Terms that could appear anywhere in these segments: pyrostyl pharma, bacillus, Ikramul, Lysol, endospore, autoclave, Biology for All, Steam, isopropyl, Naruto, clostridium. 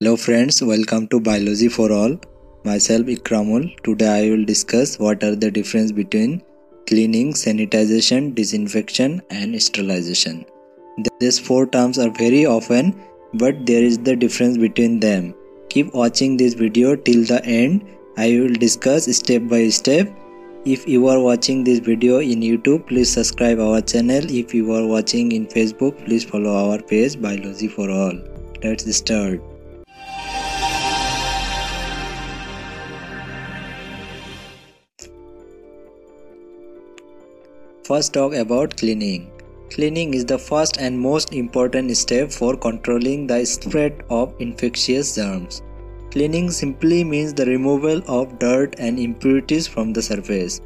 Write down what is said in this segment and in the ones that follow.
Hello friends, welcome to Biology for All. Myself Ikramul. Today I will discuss what are the difference between cleaning, sanitization, disinfection and sterilization. These four terms are very often, but there is the difference between them. Keep watching this video till the end. I will discuss step by step. If you are watching this video in YouTube, please subscribe our channel. If you are watching in Facebook, please follow our page Biology for All. Let's start. First, talk about cleaning. Cleaning is the first and most important step for controlling the spread of infectious germs. Cleaning simply means the removal of dirt and impurities from the surface.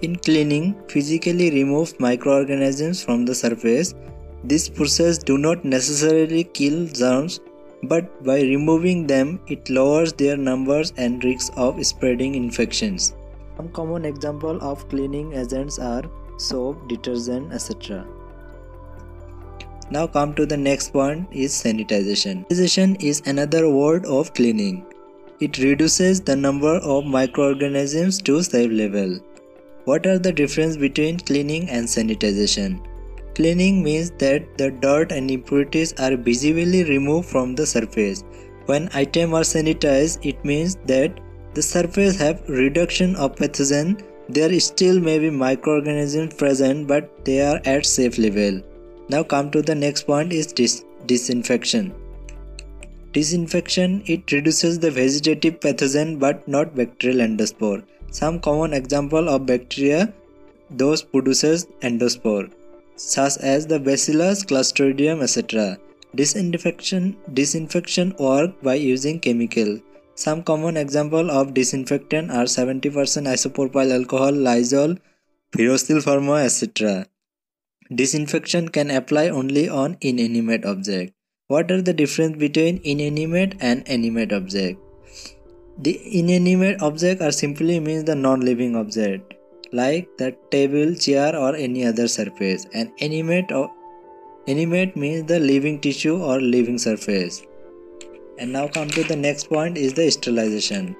In cleaning, physically remove microorganisms from the surface. This process does not necessarily kill germs, but by removing them, it lowers their numbers and risk of spreading infections. Some common examples of cleaning agents are soap, detergent, etc. Now come to the next point is sanitization. Sanitization is another word of cleaning. It reduces the number of microorganisms to safe level. What are the difference between cleaning and sanitization? Cleaning means that the dirt and impurities are visibly removed from the surface. When items are sanitized, it means that the surface have reduction of pathogen. There still may be microorganisms present, but they are at safe level. Now come to the next point is disinfection. Disinfection, it reduces the vegetative pathogen but not bacterial endospore. Some common example of bacteria those produces endospore, such as the bacillus, clostridium, etc. Disinfection works by using chemical. Some common examples of disinfectant are 70% isopropyl alcohol, Lysol, pyrostyl pharma, etc. Disinfection can apply only on inanimate object. What are the difference between inanimate and animate object? The inanimate object are simply means the non-living object, like the table, chair or any other surface. And animate means the living tissue or living surface. And now come to the next point is the sterilization.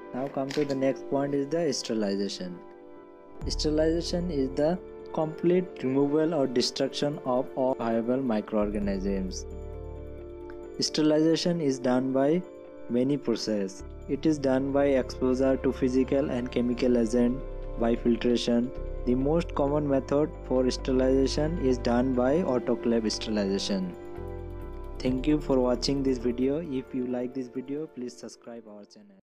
Sterilization is the complete removal or destruction of all viable microorganisms. Sterilization is done by many processes. It is done by exposure to physical and chemical agent, by filtration. The most common method for sterilization is done by autoclave sterilization. Thank you for watching this video. If you like this video, please subscribe our channel.